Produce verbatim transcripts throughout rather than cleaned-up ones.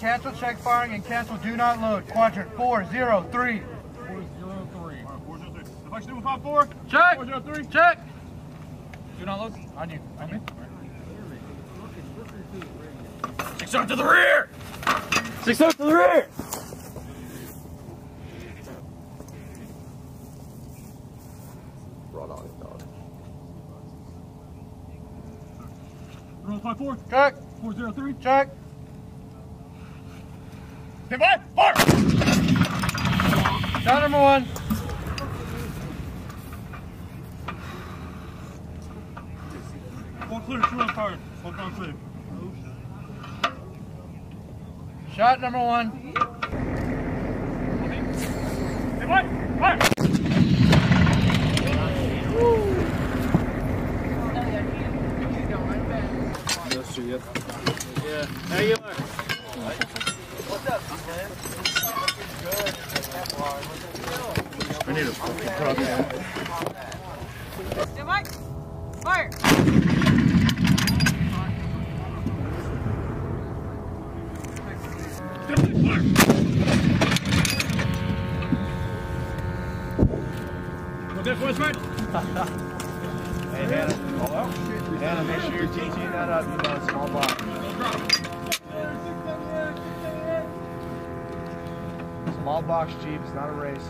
Cancel check firing and cancel do not load. Quadrant four zero three. four zero three. All right, four zero three. Deflection two one five four. Check. four zero three. Check. Do not load. On you. On you. Six out to the rear. Six out to the rear. Right on it, dog. zero one five four. Check. four zero three. Check. Fire! Fire! Shot number one. Full clear, two on fire. Full on clear. Shot number one. Hey, what? Fire! Yeah, there you are. I need a fucking truck. Stand by. Fire. What that was, right? Hey, Hannah. Oh, shit. Hannah, make sure you're teaching that out in a small box. Small box Jeep, it's not a race.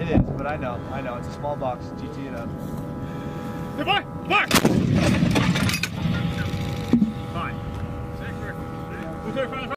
It is, but I know, I know, it's a small box, G T it up. Hey, boy! Mark! Fine. Six, six, six.